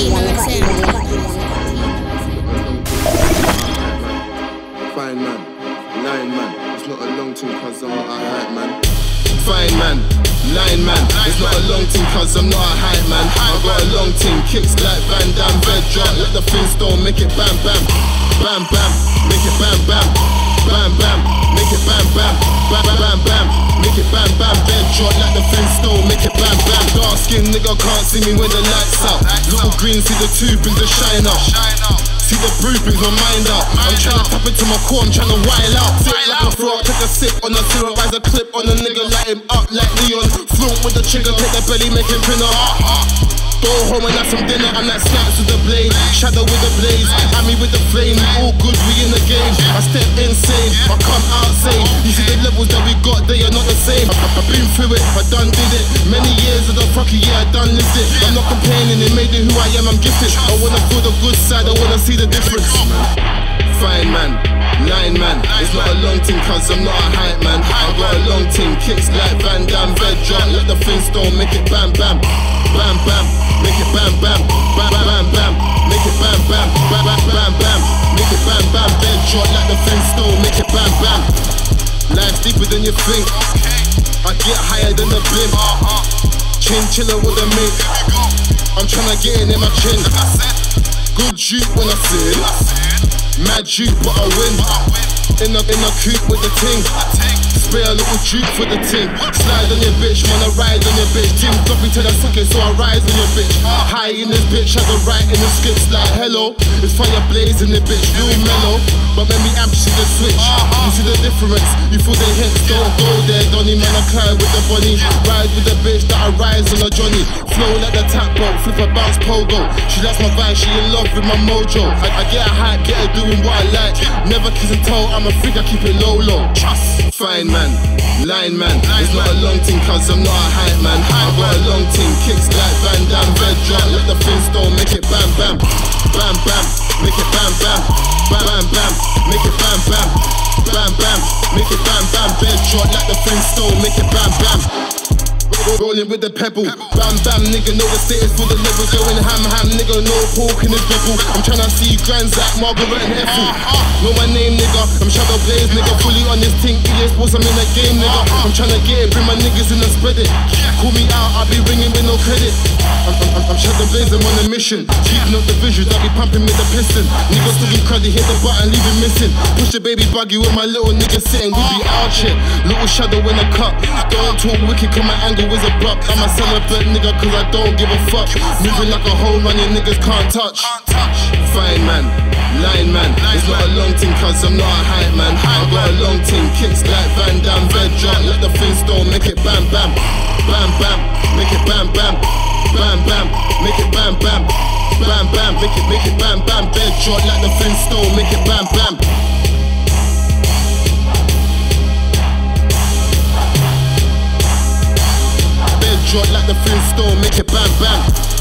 Fine man, lying man, it's not a long time cause I'm not a hype man. Fine man, lying man, it's not a long time cause I'm not a hype man. I've got a long team, kicks like Van Damme, red drop, let the things don't make it bam bam. Bam bam, make it bam bam. Bam bam, make it bam bam. Bam bam bam, make it bam bam. Red drop, let the things don't make it bam bam. Dark skin nigga can't see me when the lights out. Little green see the tube in the shine up. See the brew brings my mind up. I'm tryna tap into my core, I'm tryna wild out. Sit like a frog, take a sip on a terrorize a clip on a nigga, light him up like Leon. Flaunt with the trigger, take the belly, make him pin a go home and have some dinner, I'm like Snaps with the blade, Shadow with the blaze, Ami with the flame, all good, we in the game. I step insane, I come out sane. You see the levels that we got, they are not the same. I've been through it, I done did it. Many years of the fucking, yeah, I done lived it. I'm not complaining, it made it who I am, I'm gifted. I wanna feel the good side, I wanna see the difference. Fine man, lying man, it's not a long thing cause I'm not a hype man. I've got a long thing, kicks like Van Damme, red drop, let the things don't make it bam bam. Bam bam, make it bam bam. Bam bam bam, make it bam bam. Bam bam bam bam, make it bam bam. Red drop, let the things don't make it bam bam. Life's deeper than you think, I get higher than the blimp. Chinchilla with a mink, I'm tryna get in my chin. Good juke when I sin, mad juke but I win. In a coupe with the ting, spray a little juke for the ting. Slide on your bitch, man, I ride on your bitch. Ting drop me till I suck it, so I rise on your bitch. High in this bitch, I go right in the skips like hello. It's fire blazing the bitch, real mellow, but make me amp, see the switch. You see the difference, you feel the hits. Don't go there, Donnie, man, I climb with the bunny. Ride with the bitch that I rise on a Johnny. Flow like the tap boat, flip a bounce pogo. She likes my vibe, she in love with my mojo. I get a hype, get her doing what I like. Never kiss and tell, I'm a freak, I keep it low, low. Trust. Fine man, lying man, it's not a long thing cause I'm not a hype man. I've got a long thing, kicks like Van Damme, red drop, let the fins don't make it bam bam. Bam bam, make it bam bam. Bam bam bam, make it bam bam. Bam bam, make it bam bam. Red drop, let the fins don't make it bam bam. Rolling with the pebble, bam bam, nigga know the status for the level. Going ham ham, nigga no pork in his bubble. I'm tryna see grands like Margaret and Ethel. Know my name, nigga, I'm Shadow Blaize, nigga. Fully on this thing, EA Sports, I'm in the game, nigga. I'm tryna get it, bring my niggas in and spread it. Call me out, I'll be ringing with no credit. I'm Shadow Blaize, I'm on a mission. Keeping up the visuals, I'll be pumping with the piston. Niggas looking cruddy, hit the button, leave it missing. Push the baby buggy with my little nigga sitting. We be out shit, little shadow in a cup. Don't talk wicked, cause my angle is a block. I'm a celebrant nigga cause I don't give a fuck. Moving like a home run, your niggas can't touch. Fine man, lying man, it's not a long thing cause I'm not a hype man. I've got a long thing, kicks like Van Damme, red drop, let the things don't make it bam bam. Bam bam, make it bam bam. Bam bam, make it bam bam. Bam bam, make it bam bam. Red drop, let the things don't make it bam bam. Drop like the flintstone, make it bam bam.